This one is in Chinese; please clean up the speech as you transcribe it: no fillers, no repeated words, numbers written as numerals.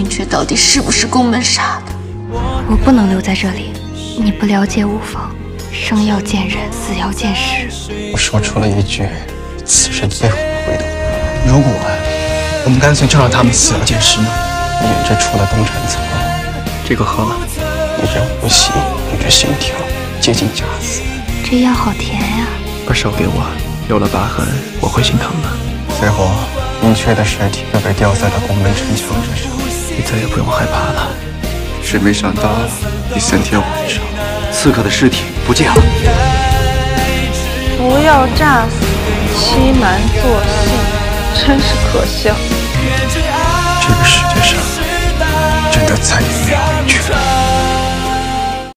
云珏到底是不是宫门杀的？我不能留在这里，你不了解无妨。生要见人，死要见尸。我说出了一句此生最后悔的话。如果我们干脆就让他们死要见尸呢？云珏出了东禅寺，这个河，你这呼吸，你这心跳，接近假死。这药好甜呀！把手给我，有了疤痕，我会心疼的。随后，云珏的尸体又被吊在了宫门城墙之上。你再也不用害怕了。谁没想到，第三天晚上，刺客的尸体不见了。不要诈死，欺瞒作性，真是可笑。这个世界上，真的再也没有云珏。